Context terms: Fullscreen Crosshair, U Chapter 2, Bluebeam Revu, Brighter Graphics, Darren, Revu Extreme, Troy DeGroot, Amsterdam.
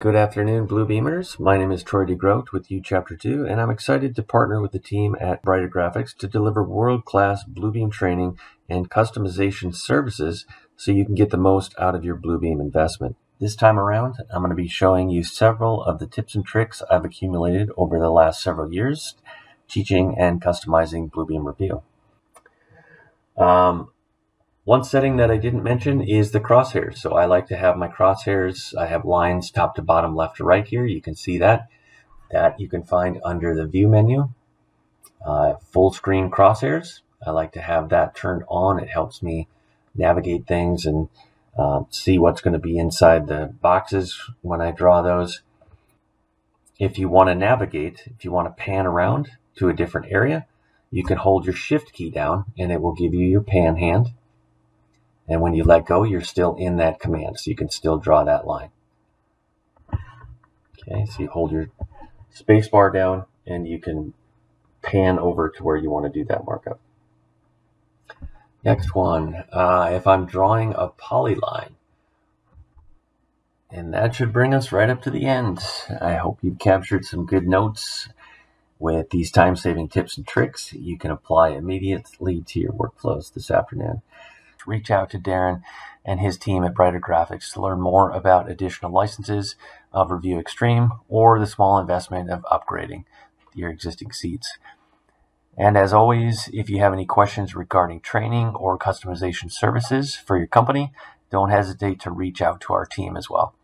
Good afternoon, Bluebeamers. My name is Troy DeGroot with U Chapter 2, and I'm excited to partner with the team at Brighter Graphics to deliver world-class Bluebeam training and customization services so you can get the most out of your Bluebeam investment. This time around, I'm going to be showing you several of the tips and tricks I've accumulated over the last several years teaching and customizing Bluebeam Revu. One setting that I didn't mention is the crosshairs. So I like to have my crosshairs. I have lines top to bottom, left to right here. You can see that you can find under the view menu, full screen crosshairs. I like to have that turned on. It helps me navigate things and see what's going to be inside the boxes when I draw those. If you want to navigate, if you want to pan around to a different area, you can hold your shift key down and it will give you your pan hand. And when you let go, you're still in that command, so you can still draw that line. Okay, so you hold your space bar down and you can pan over to where you want to do that markup. Next one, if I'm drawing a polyline, and that should bring us right up to the end. I hope you've captured some good notes. With these time-saving tips and tricks, you can apply immediately to your workflows this afternoon. Reach out to Darren and his team at Brighter Graphics to learn more about additional licenses of Revu Extreme or the small investment of upgrading your existing seats. And as always, if you have any questions regarding training or customization services for your company, don't hesitate to reach out to our team as well.